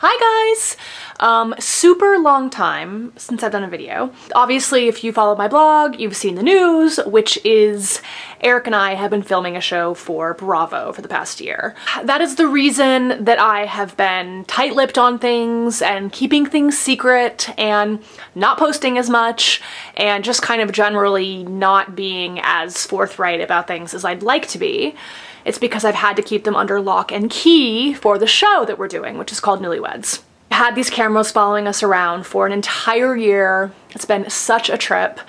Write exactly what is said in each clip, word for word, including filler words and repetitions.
Hi guys! Um, super long time since I've done a video. Obviously, if you follow my blog, you've seen the news, which is Eric and I have been filming a show for Bravo for the past year. That is the reason that I have been tight-lipped on things and keeping things secret and not posting as much and just kind of generally not being as forthright about things as I'd like to be. It's because I've had to keep them under lock and key for the show that we're doing, which is called Newlyweds. I had these cameras following us around for an entire year. It's been such a trip.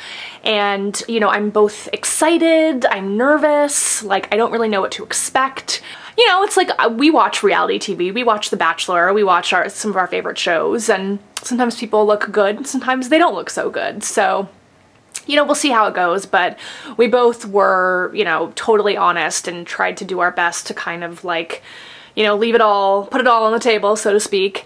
And, you know, I'm both excited, I'm nervous, like I don't really know what to expect. You know, it's like we watch reality T V, we watch The Bachelor, we watch our, some of our favorite shows, and sometimes people look good, sometimes they don't look so good. So, you know, we'll see how it goes, but we both were, you know, totally honest and tried to do our best to kind of like, you know, leave it all, put it all on the table, so to speak.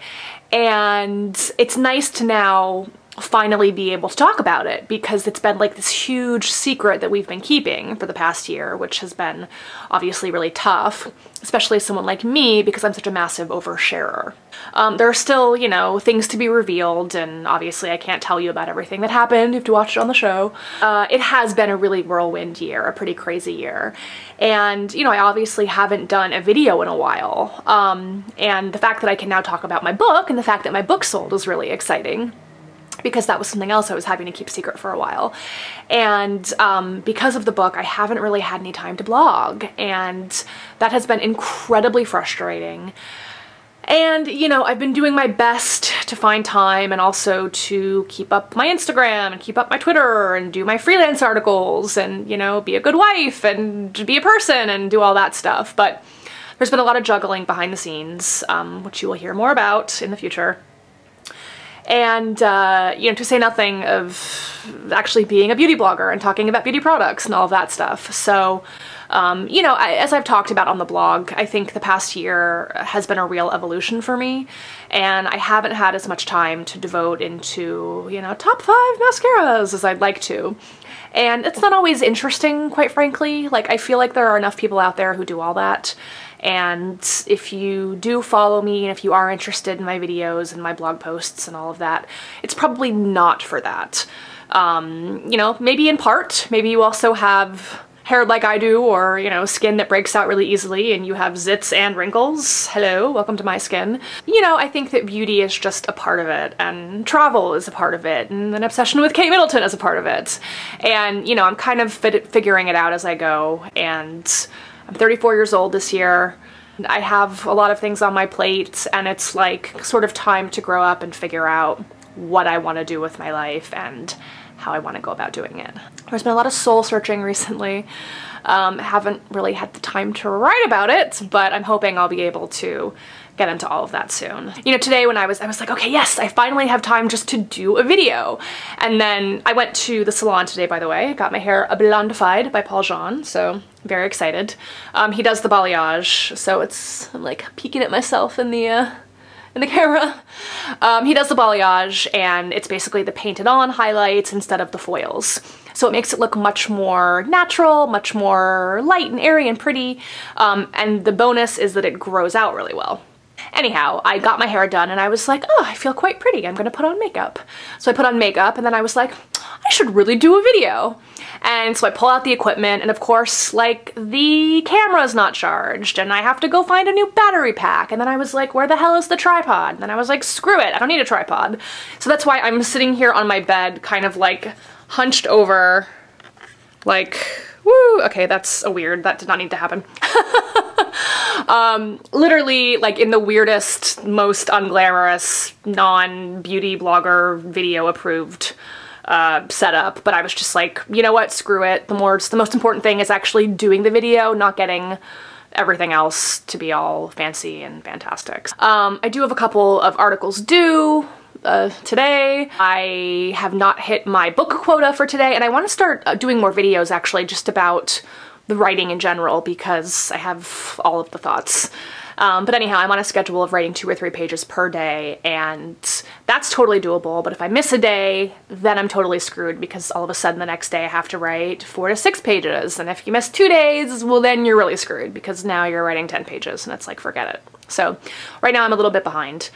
And it's nice to now finally be able to talk about it because it's been like this huge secret that we've been keeping for the past year, which has been obviously really tough, especially someone like me because I'm such a massive oversharer. Um, there are still, you know, things to be revealed, and obviously I can't tell you about everything that happened. You have to watch it on the show. Uh, it has been a really whirlwind year, a pretty crazy year. And, you know, I obviously haven't done a video in a while. Um, and the fact that I can now talk about my book and the fact that my book sold is really exciting, because that was something else I was having to keep secret for a while. And um, because of the book, I haven't really had any time to blog, and that has been incredibly frustrating. And, you know, I've been doing my best to find time and also to keep up my Instagram and keep up my Twitter and do my freelance articles and, you know, be a good wife and be a person and do all that stuff. But there's been a lot of juggling behind the scenes, um, which you will hear more about in the future. And, uh, you know, to say nothing of actually being a beauty blogger and talking about beauty products and all of that stuff. So, um, you know, I, as I've talked about on the blog, I think the past year has been a real evolution for me, and I haven't had as much time to devote into, you know, top five mascaras as I'd like to. And it's not always interesting, quite frankly. Like, I feel like there are enough people out there who do all that. And if you do follow me and if you are interested in my videos and my blog posts and all of that, it's probably not for that. Um, you know, maybe in part, maybe you also have hair like I do, or, you know, skin that breaks out really easily and you have zits and wrinkles. Hello, welcome to my skin. You know, I think that beauty is just a part of it, and travel is a part of it, and an obsession with Kate Middleton is a part of it. And, you know, I'm kind of fit figuring it out as I go, and I'm thirty-four years old this year. I have a lot of things on my plate, and it's like sort of time to grow up and figure out what I want to do with my life and how I want to go about doing it. There's been a lot of soul searching recently. Um, haven't really had the time to write about it, but I'm hoping I'll be able to get into all of that soon. You know, today when I was, I was like, okay, yes, I finally have time just to do a video. And then I went to the salon today, by the way. I got my hair blondified by Paul Jean, so very excited. Um, he does the balayage, so it's, I'm like peeking at myself in the, uh, in the camera. Um, he does the balayage, and it's basically the painted on highlights instead of the foils. So it makes it look much more natural, much more light and airy and pretty. Um, and the bonus is that it grows out really well. Anyhow, I got my hair done and I was like, oh, I feel quite pretty. I'm gonna put on makeup. So I put on makeup, and then I was like, I should really do a video. And so I pull out the equipment, and of course, like, the camera's not charged, and I have to go find a new battery pack. And then I was like, where the hell is the tripod? And then I was like, screw it, I don't need a tripod. So that's why I'm sitting here on my bed, kind of like hunched over, like, woo, okay, that's a weird, that did not need to happen. Um, literally, like, in the weirdest, most unglamorous, non-beauty blogger video approved uh, setup, but I was just like, you know what, screw it. The more, the most important thing is actually doing the video, not getting everything else to be all fancy and fantastic. Um, I do have a couple of articles due. Uh, today. I have not hit my book quota for today, and I want to start uh, doing more videos actually just about the writing in general because I have all of the thoughts. Um, but anyhow, I'm on a schedule of writing two or three pages per day, and that's totally doable, but if I miss a day, then I'm totally screwed because all of a sudden the next day I have to write four to six pages, and if you miss two days, well then you're really screwed because now you're writing ten pages, and it's like, forget it. So right now I'm a little bit behind.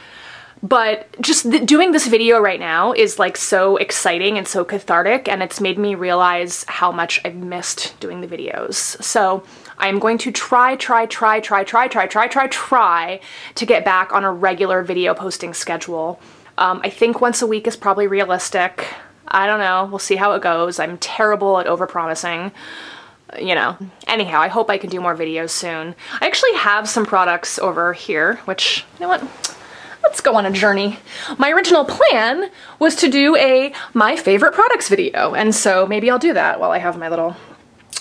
But just th doing this video right now is like so exciting and so cathartic, and it's made me realize how much I've missed doing the videos. So I'm going to try, try, try, try, try, try, try, try, try to get back on a regular video posting schedule. Um, I think once a week is probably realistic. I don't know. We'll see how it goes. I'm terrible at overpromising. You know. Anyhow, I hope I can do more videos soon. I actually have some products over here, which, you know what? Let's go on a journey. My original plan was to do a my favorite products video, and so maybe I'll do that while I have my little...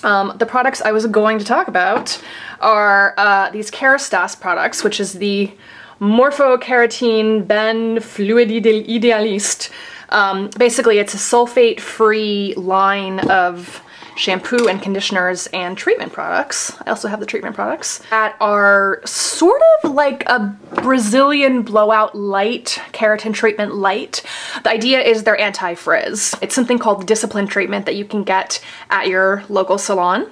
Um, the products I was going to talk about are uh, these Kerastase products, which is the Morpho Keratine Bain Fluide Idealiste. Um, basically, it's a sulfate-free line of shampoo and conditioners and treatment products. I also have the treatment products that are sort of like a Brazilian blowout light, keratin treatment light. The idea is they're anti-frizz. It's something called discipline treatment that you can get at your local salon.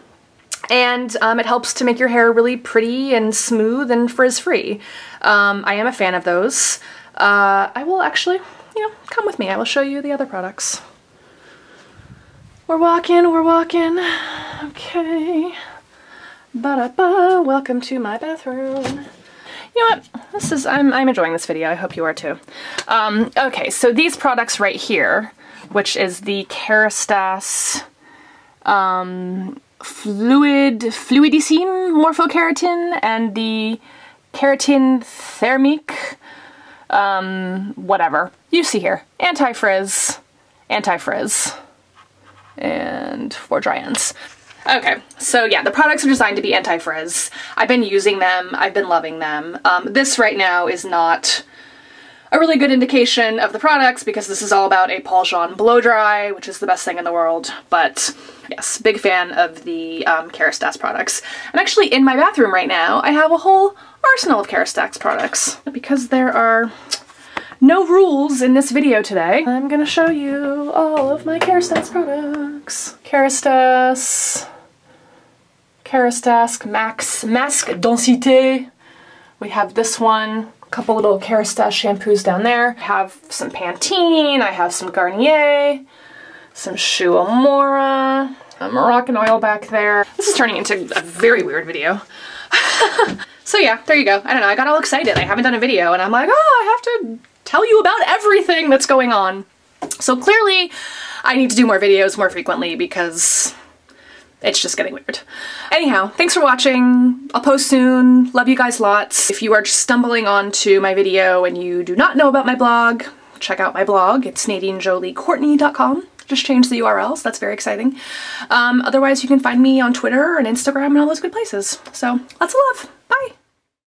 And um, it helps to make your hair really pretty and smooth and frizz-free. Um, I am a fan of those. Uh, I will actually, you know, come with me. I will show you the other products. We're walking, we're walking. Okay. Ba-da-ba. Welcome to my bathroom. You know what? This is, I'm, I'm enjoying this video. I hope you are too. Um, okay, so these products right here, which is the Kerastase um, Fluid Fluidissime Morpho Keratin and the Keratin Thermique, um, whatever. You see here. Anti-frizz. Anti-frizz. And for dry ends. Okay, so yeah, the products are designed to be anti-frizz. I've been using them, I've been loving them. Um, this right now is not a really good indication of the products because this is all about a Paul Jean blow dry, which is the best thing in the world, but yes, big fan of the um, Kerastase products. And actually in my bathroom right now, I have a whole arsenal of Kerastase products. Because there are no rules in this video today. I'm gonna show you all of my Kerastase products. Kerastase, Kerastase Max Masque Densité. We have this one, a couple little Kerastase shampoos down there. I have some Pantene, I have some Garnier, some Shu Uemura, a Moroccan oil back there. This is turning into a very weird video. So yeah, there you go. I don't know, I got all excited. I haven't done a video and I'm like, oh, I have to tell you about everything that's going on. So clearly I need to do more videos more frequently because it's just getting weird. Anyhow, thanks for watching. I'll post soon. Love you guys lots. If you are just stumbling onto my video and you do not know about my blog, check out my blog. It's nadine jolie courtney dot com. Just changed the U R L, so that's very exciting. Um, otherwise, you can find me on Twitter and Instagram and all those good places. So lots of love. Bye.